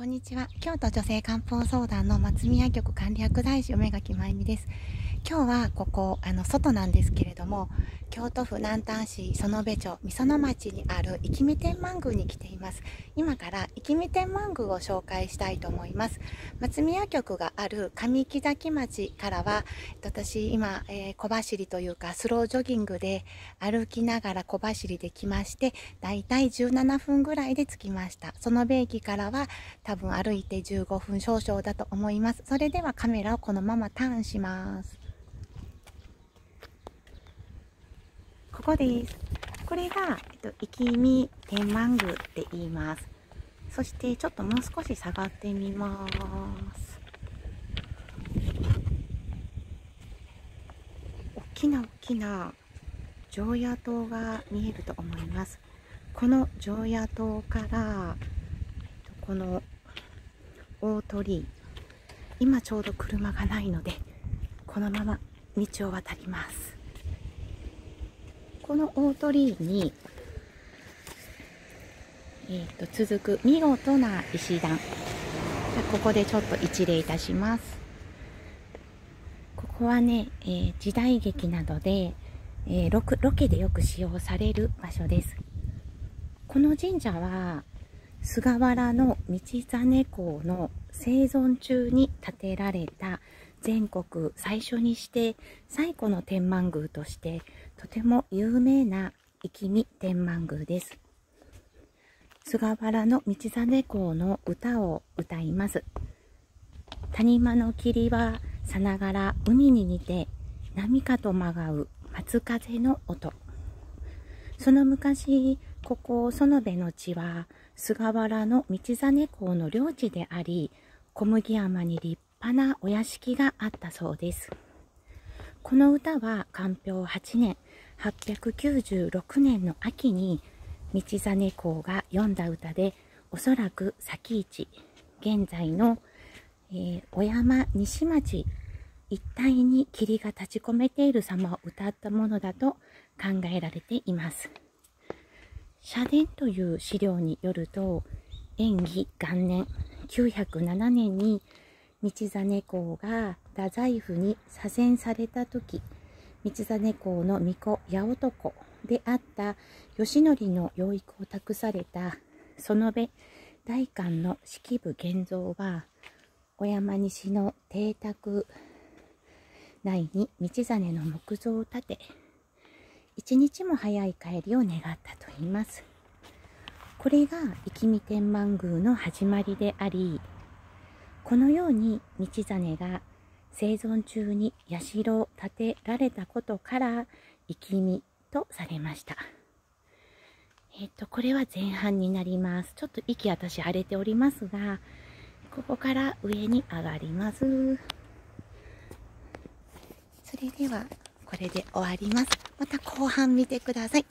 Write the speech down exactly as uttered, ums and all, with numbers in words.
こんにちは。京都女性漢方相談の松宮局管理薬剤師梅垣まゆみです。今日はここあの外なんですけれども、京都府南丹市園部町御園町にある生見天満宮に来ています。今から生見天満宮を紹介したいと思います。松宮局がある上木崎町からは、私今、えー、小走りというかスロージョギングで歩きながら小走りで来まして、だいたいじゅうななふんぐらいで着きました。園部駅からは多分歩いてじゅうごふん少々だと思います。それではカメラをこのままターンします。ここです。これが、えっと、生見天満宮って言います。そしてちょっともう少し下がってみます。大きな大きな常夜灯が見えると思います。この常夜灯から、えっと、この大鳥居、今ちょうど車がないのでこのまま道を渡ります。この大鳥居に、えー、と続く見事な石段、ここでちょっと一礼いたします。ここはね、えー、時代劇などで、えー、ロ, ロケでよく使用される場所です。この神社は菅原の道真公の生存中に建てられた全国最初にして最古の天満宮としてとても有名な生見天満宮です。菅原の道真公の歌を歌います。谷間の霧はさながら海に似て波かとまがう松風の音。その昔、ここ園部の地は菅原の道真公の領地であり、小麦山に立派なお屋敷があったそうです。この歌は寛永はちねん、はっぴゃくきゅうじゅうろくねんの秋に道真公が詠んだ歌で、おそらく先市、現在の、えー、小山西町一帯に霧が立ち込めている様を歌ったものだと考えられています。社殿という資料によると、延喜元年きゅうひゃくななねんに道真公が太宰府に左遷された時、道真公の巫女八男であった義教の養育を託された園部代官の式部源蔵は、小山西の邸宅内に道真の木像を建て、一日も早い帰りを願ったと言います。これが生見天満宮の始まりであり、このように道真が生存中に社を建てられたことから生見とされました。えっと、これは前半になります。ちょっと息私荒れておりますが、ここから上に上がります。それではこれで終わります。また後半見てください。